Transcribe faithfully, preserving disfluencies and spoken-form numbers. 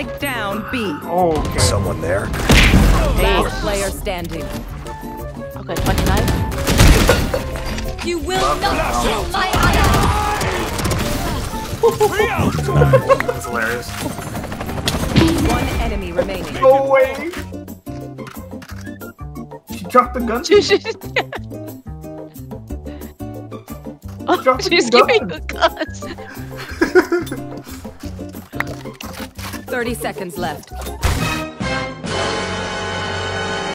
Strike down B. Oh, okay. Someone there? Last player standing. Okay, fucking knife. You will not kill my honor! That's hilarious. One enemy remaining. No way! She dropped the gun. She, she, oh, she's the giving gun. The guns. thirty seconds left.